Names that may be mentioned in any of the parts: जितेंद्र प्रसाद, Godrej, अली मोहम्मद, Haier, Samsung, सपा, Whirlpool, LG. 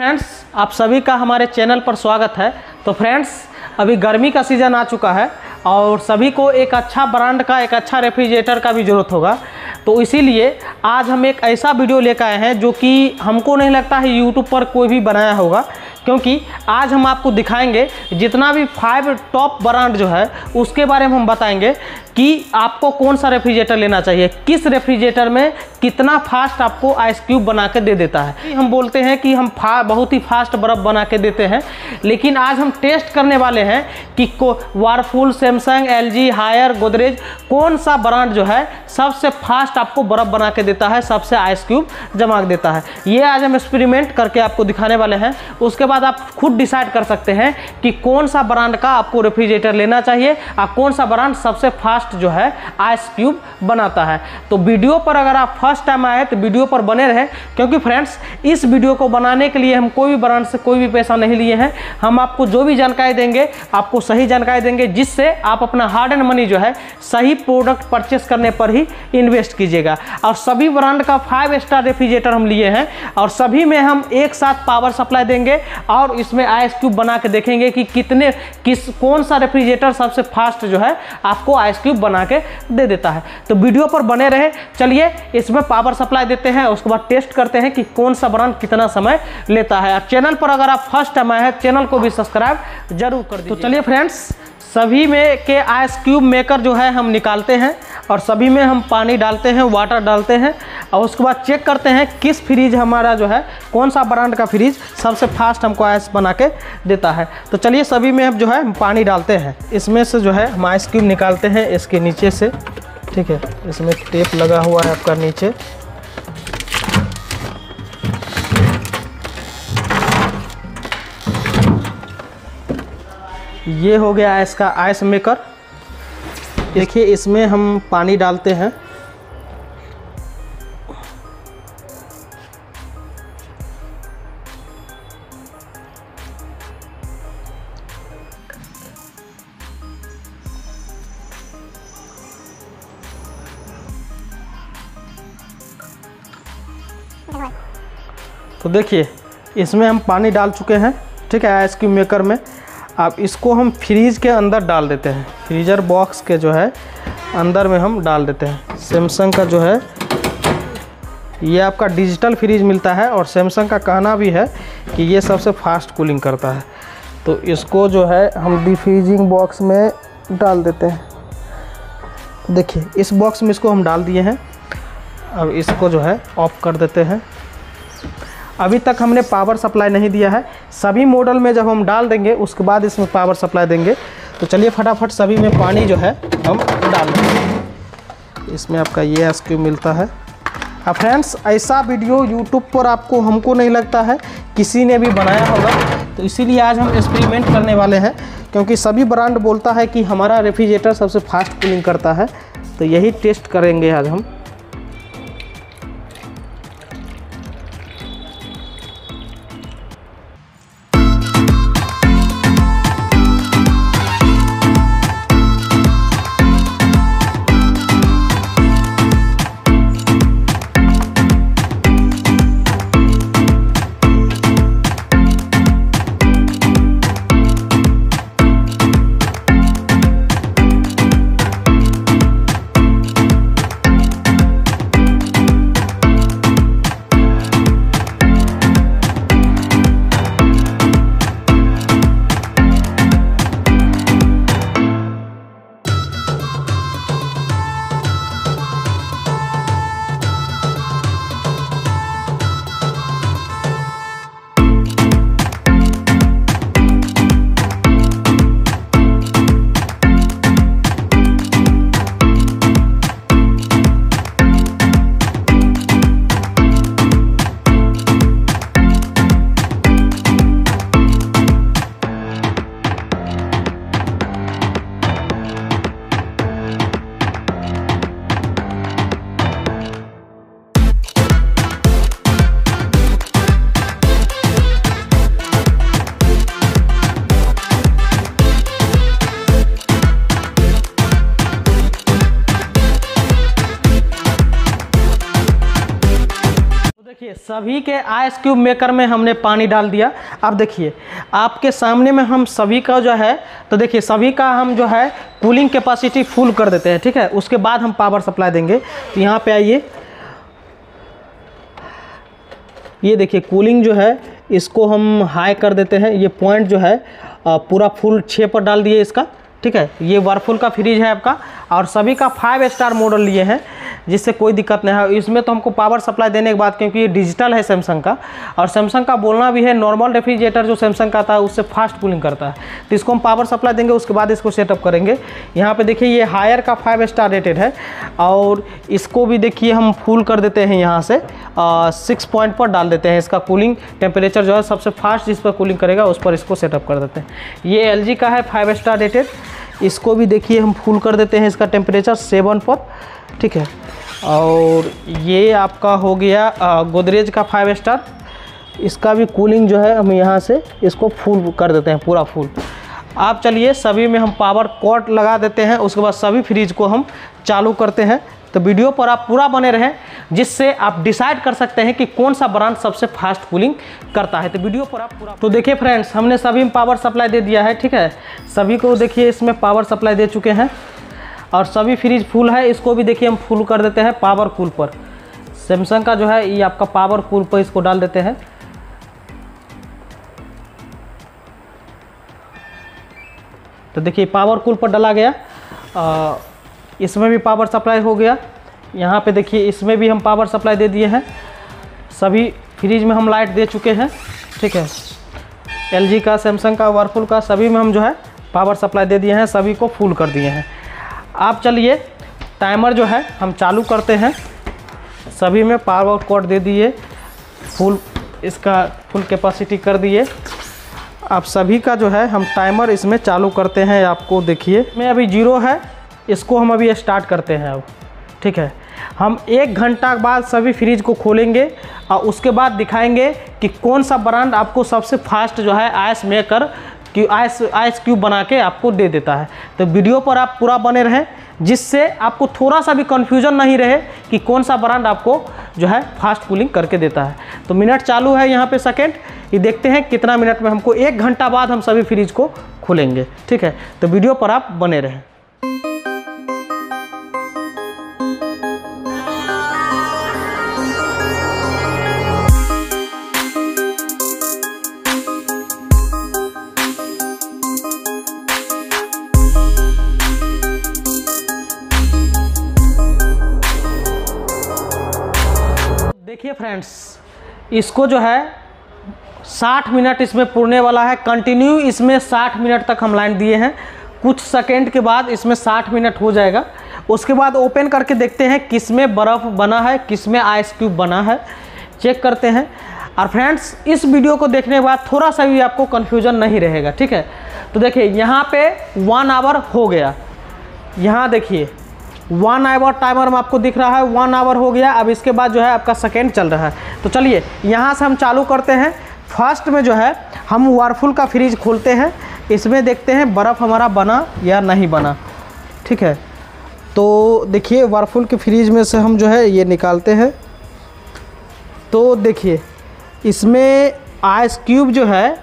Friends आप सभी का हमारे चैनल पर स्वागत है। तो फ्रेंड्स अभी गर्मी का सीज़न आ चुका है और सभी को एक अच्छा ब्रांड का एक अच्छा रेफ्रिजरेटर का भी ज़रूरत होगा। तो इसीलिए आज हम एक ऐसा वीडियो लेकर आए हैं जो कि हमको नहीं लगता है यूट्यूब पर कोई भी बनाया होगा, क्योंकि आज हम आपको दिखाएंगे जितना भी 5 टॉप ब्रांड जो है उसके बारे में हम बताएंगे कि आपको कौन सा रेफ्रिजरेटर लेना चाहिए, किस रेफ्रिजरेटर में कितना फास्ट आपको आइस क्यूब बना के दे देता है। हम बोलते हैं कि हम बहुत ही फास्ट बर्फ़ बना के देते हैं, लेकिन आज हम टेस्ट करने वाले हैं कि Whirlpool, Samsung, LG, Haier, Godrej कौन सा ब्रांड जो है सबसे फास्ट आपको बर्फ़ बना के देता है, सबसे आइस क्यूब जमा देता है। ये आज हम एक्सपेरिमेंट करके आपको दिखाने वाले हैं। उसके बाद आप खुद डिसाइड कर सकते हैं कि कौन सा ब्रांड का आपको रेफ्रिजरेटर लेना चाहिए और कौन सा ब्रांड सबसे फास्ट जो है आइस क्यूब बनाता है। तो वीडियो पर अगर आप फर्स्ट टाइम आए तो वीडियो पर बने रहें, क्योंकि फ्रेंड्स इस वीडियो को बनाने के लिए हम कोई भी ब्रांड से कोई भी पैसा नहीं लिए हैं। हम आपको जो भी जानकारी देंगे आपको सही जानकारी देंगे, जिससे आप अपना हार्ड एंड मनी जो है सही प्रोडक्ट परचेस करने पर ही इन्वेस्ट कीजिएगा। और सभी ब्रांड का 5 स्टार रेफ्रिजरेटर हम लिए हैं और सभी में हम एक साथ पावर सप्लाई देंगे और इसमें आइस क्यूब बना के देखेंगे कि कौन सा रेफ्रिजरेटर सबसे फास्ट जो है आपको आइस क्यूब बना के दे देता है। तो वीडियो पर बने रहे। चलिए इसमें पावर सप्लाई देते हैं, उसके बाद टेस्ट करते हैं कि कौन सा ब्रांड कितना समय लेता है। और चैनल पर अगर आप फर्स्ट टाइम आए हैं चैनल को भी सब्सक्राइब जरूर कर दीजिए। तो चलिए फ्रेंड्स सभी में के आइस क्यूब मेकर जो है हम निकालते हैं और सभी में हम पानी डालते हैं, वाटर डालते हैं और उसके बाद चेक करते हैं किस फ्रीज हमारा जो है कौन सा ब्रांड का फ्रीज सबसे फास्ट हमको आइस बना के देता है। तो चलिए सभी में अब जो है हम पानी डालते हैं, इसमें से जो है हम आइस क्यूब निकालते हैं इसके नीचे से। ठीक है, इसमें टेप लगा हुआ है आपका नीचे। ये हो गया इसका आइस मेकर। देखिए इसमें हम पानी डालते हैं। तो देखिए इसमें हम पानी डाल चुके हैं, ठीक है, आइस क्यूब मेकर में। अब इसको हम फ्रीज के अंदर डाल देते हैं, फ्रीजर बॉक्स के जो है अंदर में हम डाल देते हैं। सैमसंग का जो है ये आपका डिजिटल फ्रीज मिलता है और सैमसंग का कहना भी है कि ये सबसे फास्ट कूलिंग करता है। तो इसको जो है हम डिफ्रीजिंग बॉक्स में डाल देते हैं। देखिए इस बॉक्स में इसको हम डाल दिए हैं। अब इसको जो है ऑफ कर देते हैं। अभी तक हमने पावर सप्लाई नहीं दिया है, सभी मॉडल में जब हम डाल देंगे उसके बाद इसमें पावर सप्लाई देंगे। तो चलिए फटाफट सभी में पानी जो है हम डाल देंगे। इसमें आपका ये आइस क्यूब मिलता है। अब फ्रेंड्स ऐसा वीडियो यूट्यूब पर आपको हमको नहीं लगता है किसी ने भी बनाया होगा, तो इसीलिए आज हम एक्सपेरिमेंट करने वाले हैं, क्योंकि सभी ब्रांड बोलता है कि हमारा रेफ्रिजरेटर सबसे फास्ट कूलिंग करता है। तो यही टेस्ट करेंगे आज हम। सभी के आइस क्यूब मेकर में हमने पानी डाल दिया। अब देखिए आपके सामने में हम सभी का जो है, तो देखिए सभी का हम जो है कूलिंग कैपेसिटी फुल कर देते हैं, ठीक है। उसके बाद हम पावर सप्लाई देंगे। तो यहाँ पे आइए, ये देखिए कूलिंग जो है इसको हम हाई कर देते हैं। ये पॉइंट जो है पूरा फुल 6 पर डाल दिए इसका, ठीक है। ये व्हर्लपूल का फ्रिज है आपका, और सभी का 5 स्टार मॉडल लिए हैं जिससे कोई दिक्कत नहीं है। इसमें तो हमको पावर सप्लाई देने के बाद, क्योंकि ये डिजिटल है सैमसंग का, और सैमसंग का बोलना भी है नॉर्मल रेफ्रिजरेटर जो सैमसंग का आता है उससे फास्ट कूलिंग करता है। तो इसको हम पावर सप्लाई देंगे, उसके बाद इसको सेटअप करेंगे। यहाँ पर देखिए ये हायर का 5 स्टार रेटेड है, और इसको भी देखिए हम फुल कर देते हैं। यहाँ से 6 पॉइंट पर डाल देते हैं। इसका कूलिंग टेम्परेचर जो है सबसे फास्ट जिस पर कूलिंग करेगा उस पर इसको सेटअप कर देते हैं। ये LG का है 5 स्टार रेटेड, इसको भी देखिए हम फुल कर देते हैं। इसका टेम्परेचर 7 पर, ठीक है। और ये आपका हो गया गोदरेज का 5 स्टार, इसका भी कूलिंग जो है हम यहाँ से इसको फुल कर देते हैं, पूरा फुल। आप चलिए सभी में हम पावर कॉर्ड लगा देते हैं, उसके बाद सभी फ्रिज को हम चालू करते हैं। तो वीडियो पर आप पूरा बने रहें जिससे आप डिसाइड कर सकते हैं कि कौन सा ब्रांड सबसे फास्ट कूलिंग करता है। तो वीडियो पर आप पूरा। तो देखिए फ्रेंड्स, हमने सभी में पावर सप्लाई दे दिया है, ठीक है। सभी को देखिए इसमें पावर सप्लाई दे चुके हैं, और सभी फ्रिज फुल है। इसको भी देखिए हम फुल कर देते हैं पावर कूल पर। सैमसंग का जो है ये आपका पावर कूल पर इसको डाल देते हैं। तो देखिए पावर कूल पर डाला गया। इसमें भी पावर सप्लाई हो गया। यहाँ पे देखिए इसमें भी हम पावर सप्लाई दे दिए हैं। सभी फ्रिज में हम लाइट दे चुके हैं, ठीक है। LG का, सैमसंग का, व्हर्लपूल का, सभी में हम जो है पावर सप्लाई दे दिए हैं, सभी को फुल कर दिए हैं। आप चलिए टाइमर जो है हम चालू करते हैं। सभी में पावर कॉर्ड दे दिए, फुल इसका फुल कैपेसिटी कर दिए। आप सभी का जो है हम टाइमर इसमें चालू करते हैं। आपको देखिए मैं अभी 0 है, इसको हम अभी स्टार्ट करते हैं अब, ठीक है। हम 1 घंटा बाद सभी फ्रिज को खोलेंगे और उसके बाद दिखाएंगे कि कौन सा ब्रांड आपको सबसे फास्ट जो है आइस मेकर कि आइस क्यूब बना के आपको दे देता है। तो वीडियो पर आप पूरा बने रहें जिससे आपको थोड़ा सा भी कन्फ्यूजन नहीं रहे कि कौन सा ब्रांड आपको जो है फास्ट कूलिंग करके देता है। तो मिनट चालू है यहाँ पे, सेकेंड। ये देखते हैं कितना मिनट में हमको, 1 घंटा बाद हम सभी फ्रिज को खोलेंगे, ठीक है। तो वीडियो पर आप बने रहें। देखिए फ्रेंड्स, इसको जो है 60 मिनट इसमें पूरने वाला है। कंटिन्यू इसमें 60 मिनट तक हम लाइन दिए हैं। कुछ सेकंड के बाद इसमें 60 मिनट हो जाएगा। उसके बाद ओपन करके देखते हैं किस में बर्फ़ बना है, किस में आइस क्यूब बना है, चेक करते हैं। और फ्रेंड्स इस वीडियो को देखने के बाद थोड़ा सा भी आपको कन्फ्यूजन नहीं रहेगा, ठीक है। तो देखिए यहाँ पर 1 आवर हो गया। यहाँ देखिए 1 आवर टाइमर में आपको दिख रहा है, 1 आवर हो गया। अब इसके बाद जो है आपका सेकेंड चल रहा है। तो चलिए यहाँ से हम चालू करते हैं। फर्स्ट में जो है हम व्हर्लपूल का फ्रिज खोलते हैं। इसमें देखते हैं बर्फ़ हमारा बना या नहीं बना, ठीक है। तो देखिए व्हर्लपूल के फ्रिज में से हम जो है ये निकालते हैं। तो देखिए इसमें आइस क्यूब जो है,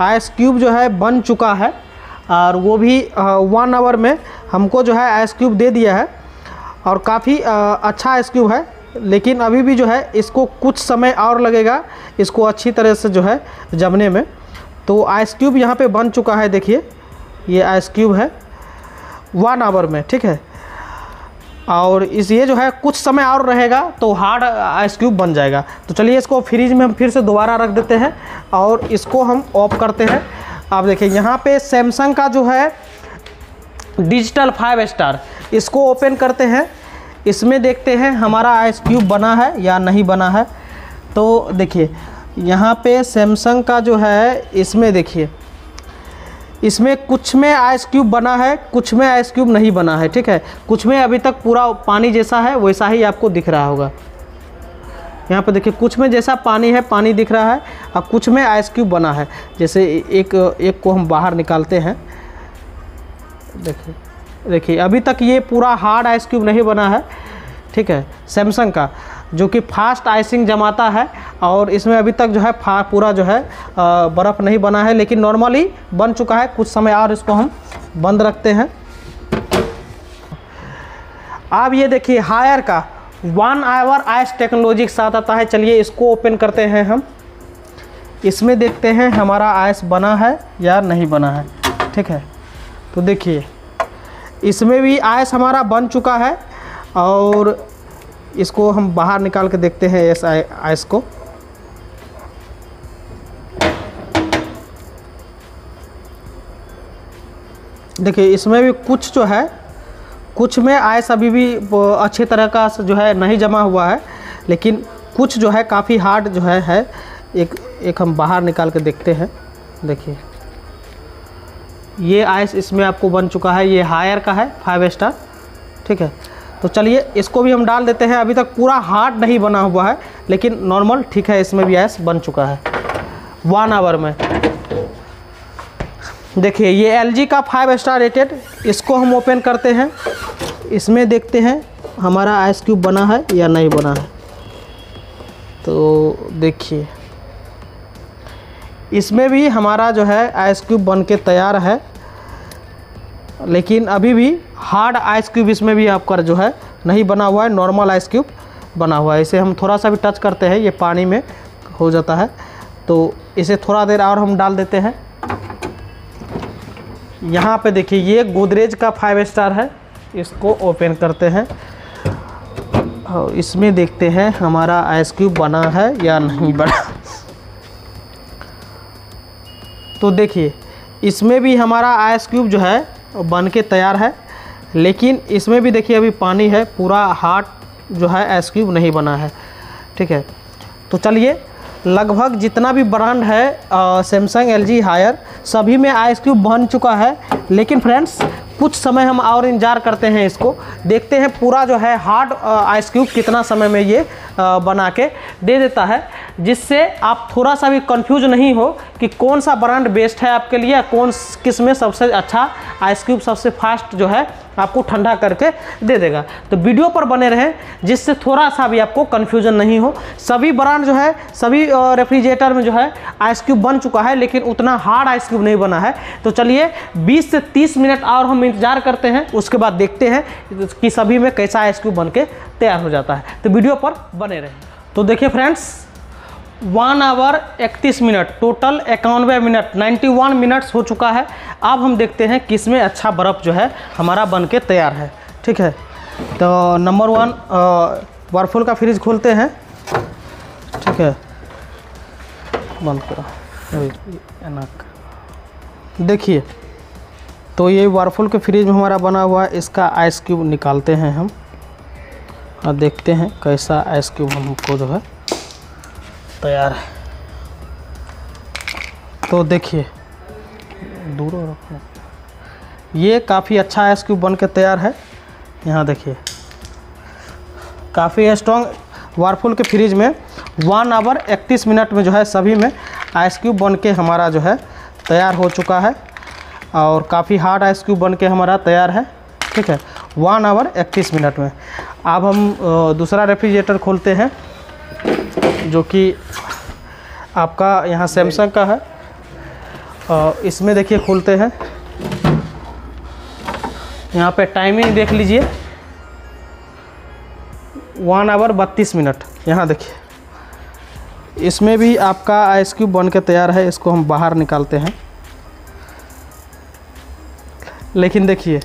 आइस क्यूब जो है बन चुका है, और वो भी 1 आवर में हमको जो है आइस क्यूब दे दिया है। और काफ़ी अच्छा आइस क्यूब है, लेकिन अभी भी जो है इसको कुछ समय और लगेगा इसको अच्छी तरह से जो है जमने में। तो आइस क्यूब यहाँ पे बन चुका है, देखिए ये आइस क्यूब है 1 आवर में, ठीक है। और इस ये जो है कुछ समय और रहेगा तो हार्ड आइस क्यूब बन जाएगा। तो चलिए इसको फ्रिज में हम फिर से दोबारा रख देते हैं और इसको हम ऑफ करते हैं। आप देखिए यहाँ पे सैमसंग का जो है डिजिटल 5 स्टार, इसको ओपन करते हैं। इसमें देखते हैं हमारा आइस क्यूब बना है या नहीं बना है। तो देखिए यहाँ पे सैमसंग का जो है, इसमें देखिए इसमें कुछ में आइस क्यूब बना है, कुछ में आइस क्यूब नहीं बना है, ठीक है। कुछ में अभी तक पूरा पानी जैसा है वैसा ही आपको दिख रहा होगा। यहाँ पर देखिए कुछ में जैसा पानी है पानी दिख रहा है, और कुछ में आइस क्यूब बना है। जैसे एक को हम बाहर निकालते हैं, देखिए देखिए अभी तक ये पूरा हार्ड आइस क्यूब नहीं बना है, ठीक है सैमसंग का। जो कि फास्ट आइसिंग जमाता है। और इसमें अभी तक जो है पूरा जो है बर्फ़ नहीं बना है, लेकिन नॉर्मली बन चुका है। कुछ समय और इसको हम बंद रखते हैं। आप ये देखिए हायर का 1 आवर आइस टेक्नोलॉजी के साथ आता है। चलिए इसको ओपन करते हैं हम, इसमें देखते हैं हमारा आइस बना है या नहीं बना है। ठीक है, तो देखिए इसमें भी आइस हमारा बन चुका है। और इसको हम बाहर निकाल के देखते हैं इस आइस को। देखिए इसमें भी कुछ जो है, कुछ में आइस अभी भी अच्छे तरह का जो है नहीं जमा हुआ है, लेकिन कुछ जो है काफ़ी हार्ड जो है। एक हम बाहर निकाल के देखते हैं। देखिए ये आइस इसमें आपको बन चुका है। ये हायर का है 5 स्टार। ठीक है, तो चलिए इसको भी हम डाल देते हैं। अभी तक पूरा हार्ड नहीं बना हुआ है, लेकिन नॉर्मल ठीक है, इसमें भी आइस बन चुका है 1 आवर में। देखिए ये LG का 5 स्टार रेटेड, इसको हम ओपन करते हैं। इसमें देखते हैं हमारा आइस क्यूब बना है या नहीं बना है। तो देखिए इसमें भी हमारा जो है आइस क्यूब बन के तैयार है, लेकिन अभी भी हार्ड आइस क्यूब इसमें भी आपका जो है नहीं बना हुआ है, नॉर्मल आइस क्यूब बना हुआ है। इसे हम थोड़ा सा भी टच करते हैं ये पानी में हो जाता है। तो इसे थोड़ा देर और हम डाल देते हैं। यहाँ पे देखिए ये गोदरेज का 5 स्टार है, इसको ओपन करते हैं और इसमें देखते हैं हमारा आइस क्यूब बना है या नहीं बना। तो देखिए इसमें भी हमारा आइस क्यूब जो है बन के तैयार है, लेकिन इसमें भी देखिए अभी पानी है, पूरा हार्ड जो है आइस क्यूब नहीं बना है। ठीक है, तो चलिए लगभग जितना भी ब्रांड है सैमसंग, LG, हायर, सभी में आइस क्यूब बन चुका है। लेकिन फ्रेंड्स कुछ समय हम और इंतजार करते हैं, इसको देखते हैं पूरा जो है हार्ड आइस क्यूब कितना समय में ये बना के दे देता है, जिससे आप थोड़ा सा भी कंफ्यूज नहीं हो कि कौन सा ब्रांड बेस्ट है आपके लिए, कौन किस में सबसे अच्छा आइस क्यूब सबसे फास्ट जो है आपको ठंडा करके दे देगा। तो वीडियो पर बने रहें, जिससे थोड़ा सा भी आपको कन्फ्यूजन नहीं हो। सभी ब्रांड जो है, सभी रेफ्रिजरेटर में जो है आइस क्यूब बन चुका है, लेकिन उतना हार्ड आइस क्यूब नहीं बना है। तो चलिए 20 से 30 मिनट और हम इंतजार करते हैं, उसके बाद देखते हैं कि सभी में कैसा आइस क्यूब बन के तैयार हो जाता है। तो वीडियो पर बने रहें। तो देखिए friends 1 hour 31 minute, total 91 minute, 91 minutes हो चुका है। अब हम देखते हैं किस में अच्छा बर्फ़ जो है हमारा बन के तैयार है। ठीक है, तो नंबर 1 व्हर्लपूल का फ्रिज खोलते हैं। ठीक है, बंद करो। देखिए तो ये व्हर्लपूल के फ्रिज में हमारा बना हुआ है, इसका आइस क्यूब निकालते हैं हम और देखते हैं कैसा आइस क्यूब हमको जो है तैयार है। तो देखिए दूर रखो, ये काफ़ी अच्छा आइस क्यूब बन के तैयार है। यहाँ देखिए काफ़ी स्ट्रॉन्ग व्हर्लपूल के फ्रिज में 1 आवर 31 मिनट में जो है सभी में आइस क्यूब बन के हमारा जो है तैयार हो चुका है, और काफ़ी हार्ड आइस क्यूब बन के हमारा तैयार है। ठीक है, 1 आवर 31 मिनट में। अब हम दूसरा रेफ्रिजरेटर खोलते हैं, जो कि आपका यहाँ सैमसंग का है। इसमें देखिए खोलते हैं, यहाँ पे टाइमिंग देख लीजिए 1 आवर 32 मिनट। यहाँ देखिए इसमें भी आपका आइस क्यूब बन के तैयार है। इसको हम बाहर निकालते हैं, लेकिन देखिए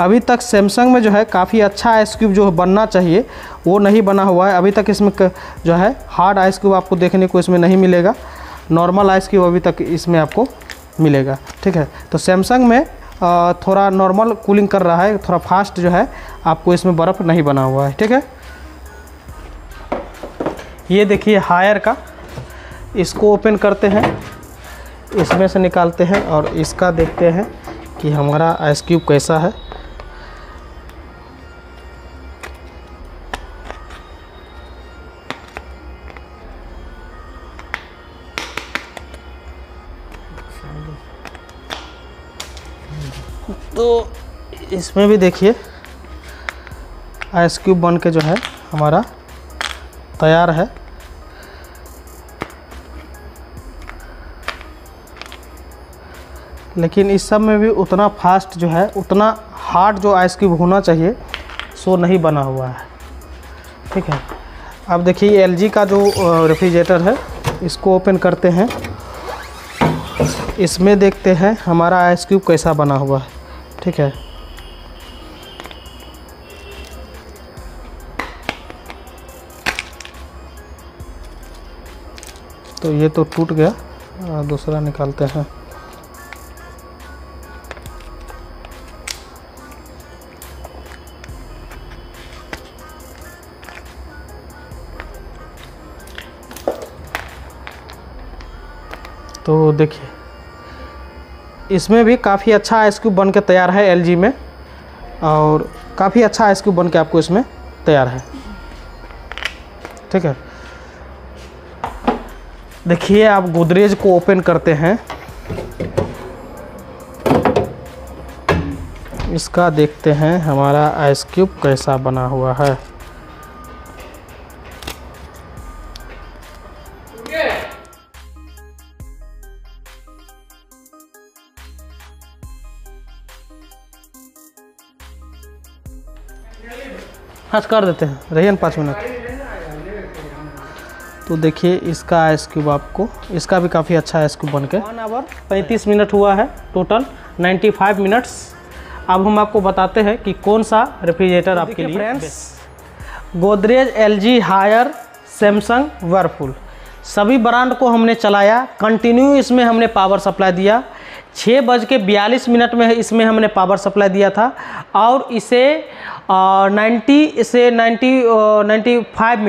अभी तक सैमसंग में जो है काफ़ी अच्छा आइस क्यूब जो बनना चाहिए वो नहीं बना हुआ है। अभी तक इसमें जो है हार्ड आइस क्यूब आपको देखने को इसमें नहीं मिलेगा, नॉर्मल आइस क्यूब अभी तक इसमें आपको मिलेगा। ठीक है, तो सैमसंग में थोड़ा नॉर्मल कूलिंग कर रहा है, थोड़ा फास्ट जो है आपको इसमें बर्फ़ नहीं बना हुआ है। ठीक है, ये देखिए हायर का, इसको ओपन करते हैं, इसमें से निकालते हैं और इसका देखते हैं कि हमारा आइस क्यूब कैसा है। तो इसमें भी देखिए आइस क्यूब बन के जो है हमारा तैयार है। लेकिन इस सब में भी उतना फास्ट जो है, उतना हार्ड जो आइस क्यूब होना चाहिए सो नहीं बना हुआ है। ठीक है, अब देखिए LG का जो रेफ्रिजरेटर है इसको ओपन करते हैं, इसमें देखते हैं हमारा आइस क्यूब कैसा बना हुआ है। ठीक है, तो ये तो टूट गया, दूसरा निकालते हैं। तो देखिए इसमें भी काफ़ी अच्छा आइस क्यूब बन के तैयार है LG में, और काफ़ी अच्छा आइस क्यूब बन के आपको इसमें तैयार है। ठीक है, देखिए आप गोदरेज को ओपन करते हैं, इसका देखते हैं हमारा आइस क्यूब कैसा बना हुआ है। हाँ कर देते हैं, रहिए 5 मिनट। तो देखिए इसका आइस क्यूब आपको, इसका भी काफ़ी अच्छा आइस क्यूब बन के 1 आवर 35 मिनट हुआ है, टोटल 95 मिनट्स। अब हम आपको बताते हैं कि कौन सा रेफ्रिजरेटर आपके लिए friends, Godrej, LG, Haier, Samsung, Whirlpool सभी ब्रांड को हमने चलाया। कंटिन्यू इसमें हमने पावर सप्लाई दिया, 6:42 में इसमें हमने पावर सप्लाई दिया था, और इसे 90 से 95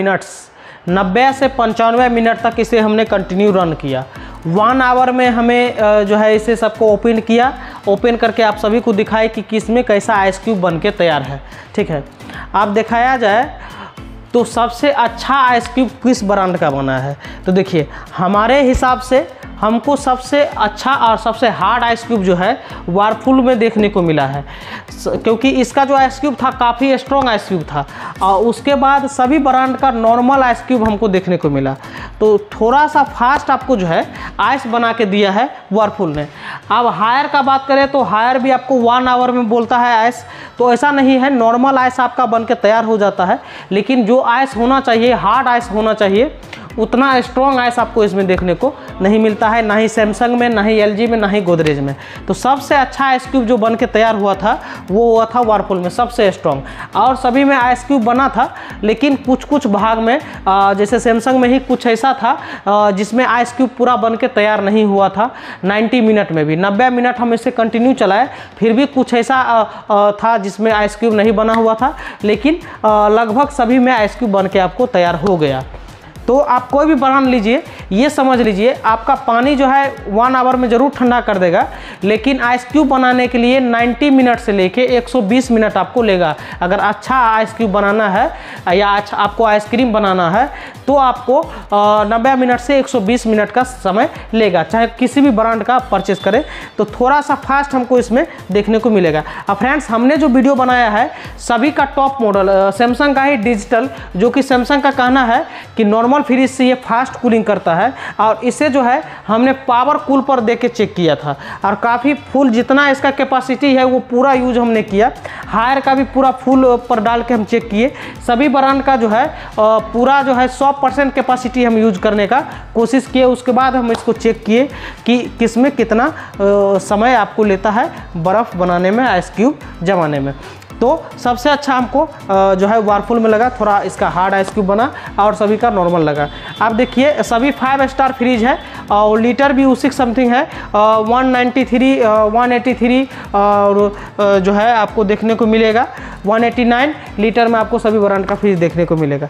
मिनट्स तक इसे हमने कंटिन्यू रन किया। 1 आवर में हमें जो है इसे सबको ओपन किया, ओपन करके आप सभी को दिखाए कि किस में कैसा आइस क्यूब बन के तैयार है। ठीक है, आप दिखाया जाए तो सबसे अच्छा आइस क्यूब किस ब्रांड का बना है, तो देखिए हमारे हिसाब से हमको सबसे अच्छा और सबसे हार्ड आइस क्यूब जो है व्हर्लपूल में देखने को मिला है, क्योंकि इसका जो आइस क्यूब था काफ़ी स्ट्रॉन्ग आइस क्यूब था, और उसके बाद सभी ब्रांड का नॉर्मल आइस क्यूब हमको देखने को मिला। तो थोड़ा सा फास्ट आपको जो है आइस बना के दिया है व्हर्लपूल ने। अब हायर का बात करें तो हायर भी आपको 1 आवर में बोलता है आइस, तो ऐसा नहीं है, नॉर्मल आइस आपका बन के तैयार हो जाता है, लेकिन जो आइस होना चाहिए, हार्ड आइस होना चाहिए, उतना स्ट्रॉन्ग आइस आपको इसमें देखने को नहीं मिलता है, ना ही सैमसंग में, ना ही LG में, ना ही गोदरेज में। तो सबसे अच्छा आइस क्यूब जो बन के तैयार हुआ था वो हुआ था व्हर्लपूल में, सबसे स्ट्रॉन्ग। और सभी में आइस क्यूब बना था, लेकिन कुछ कुछ भाग में जैसे सैमसंग में ही कुछ ऐसा था जिसमें आइस क्यूब पूरा बन के तैयार नहीं हुआ था। 90 मिनट में भी, 90 मिनट हम इसे कंटिन्यू चलाए, फिर भी कुछ ऐसा था जिसमें आइस क्यूब नहीं बना हुआ था, लेकिन लगभग सभी में आइस क्यूब बन के आपको तैयार हो गया। तो आप कोई भी ब्रांड लीजिए, ये समझ लीजिए आपका पानी जो है 1 आवर में ज़रूर ठंडा कर देगा, लेकिन आइस क्यूब बनाने के लिए 90 मिनट से लेके 120 मिनट आपको लेगा। अगर अच्छा आइस क्यूब बनाना है या अच्छा आपको आइसक्रीम बनाना है तो आपको 90 मिनट से 120 मिनट का समय लेगा, चाहे किसी भी ब्रांड का परचेस करें। तो थोड़ा सा फास्ट हमको इसमें देखने को मिलेगा। अब फ्रेंड्स, हमने जो वीडियो बनाया है सभी का टॉप मॉडल सैमसंग का ही डिजिटल, जो कि सैमसंग का कहना है कि नॉर्मल फ्रिज से ये फास्ट कूलिंग करता है, और इसे जो है हमने पावर कूल पर देके चेक किया था, और काफ़ी फुल जितना इसका कैपेसिटी है वो पूरा यूज हमने किया। हायर का भी पूरा फुल पर डाल के हम चेक किए, सभी ब्रांड का जो है पूरा जो है 100% कैपेसिटी हम यूज करने का कोशिश किए। उसके बाद हम इसको चेक किए कि किसमें कितना समय आपको लेता है बर्फ़ बनाने में, आइस क्यूब जमाने में। तो सबसे अच्छा हमको जो है व्हर्लपूल में लगा, थोड़ा इसका हार्ड आइस क्यूब बना और सभी का नॉर्मल लगा। आप देखिए सभी 5 स्टार फ्रिज है, और लीटर भी उसी समथिंग है, 193 183 और जो है आपको देखने को मिलेगा, 189 लीटर में आपको सभी ब्रांड का फ्रिज देखने को मिलेगा।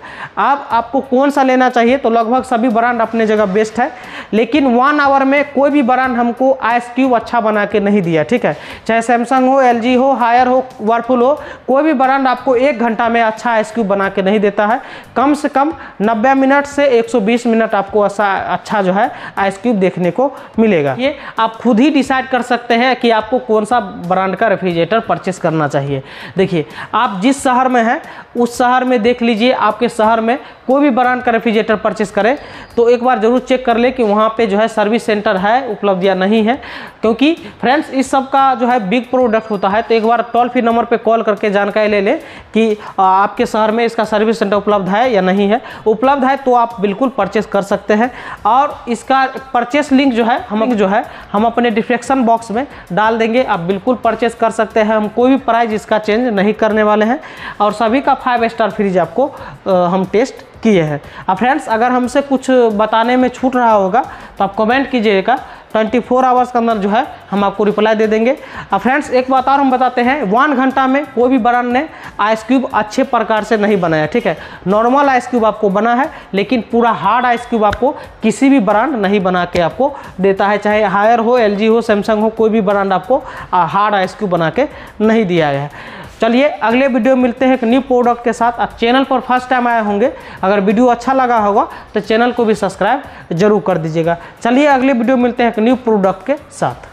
अब आपको कौन सा लेना चाहिए, तो लगभग सभी ब्रांड अपने जगह बेस्ट है, लेकिन 1 आवर में कोई भी ब्रांड हमको आइस क्यूब अच्छा बना के नहीं दिया। ठीक है, चाहे सैमसंग हो, LG हो, हायर हो, व्हर्लपूल हो, कोई भी ब्रांड आपको 1 घंटा में अच्छा आइस क्यूब बना के नहीं देता है। कम से कम 90 मिनट से 120 मिनट आपको अच्छा जो है आइस क्यूब देखने को मिलेगा। ये आप खुद ही डिसाइड कर सकते हैं कि आपको कौन सा ब्रांड का रेफ्रिजरेटर परचेस करना चाहिए। देखिए आप जिस शहर में हैं उस शहर में देख लीजिए, आपके शहर में कोई भी ब्रांड का रेफ्रिजरेटर परचेस करें तो एक बार ज़रूर चेक कर ले कि वहाँ पे जो है सर्विस सेंटर है उपलब्ध या नहीं है, क्योंकि फ्रेंड्स इस सब का जो है बिग प्रोडक्ट होता है। तो एक बार टोल फ्री नंबर पे कॉल करके जानकारी ले लें कि आपके शहर में इसका सर्विस सेंटर उपलब्ध है या नहीं है। उपलब्ध है तो आप बिल्कुल परचेस कर सकते हैं, और इसका परचेस लिंक जो है हम अपने डिस्क्रिप्शन बॉक्स में डाल देंगे, आप बिल्कुल परचेस कर सकते हैं। हम कोई भी प्राइस इसका चेंज नहीं करने वाले हैं, और सभी का 5 स्टार फ्रिज आपको हम टेस्ट किए हैं। अब फ्रेंड्स अगर हमसे कुछ बताने में छूट रहा होगा तो आप कमेंट कीजिएगा, 24 आवर्स के अंदर जो है हम आपको रिप्लाई दे देंगे। अब फ्रेंड्स एक बात और हम बताते हैं, 1 घंटा में कोई भी ब्रांड ने आइस क्यूब अच्छे प्रकार से नहीं बनाया, ठीक है। नॉर्मल आइस क्यूब आपको बना है, लेकिन पूरा हार्ड आइस क्यूब आपको किसी भी ब्रांड नहीं बना के आपको देता है, चाहे हायर हो, LG हो, सैमसंग हो, कोई भी ब्रांड आपको हार्ड आइस क्यूब बना के नहीं दिया गया है। चलिए अगले वीडियो में मिलते हैं एक न्यू प्रोडक्ट के साथ। आप चैनल पर फर्स्ट टाइम आए होंगे, अगर वीडियो अच्छा लगा होगा तो चैनल को भी सब्सक्राइब जरूर कर दीजिएगा। चलिए अगले वीडियो में मिलते हैं एक न्यू प्रोडक्ट के साथ।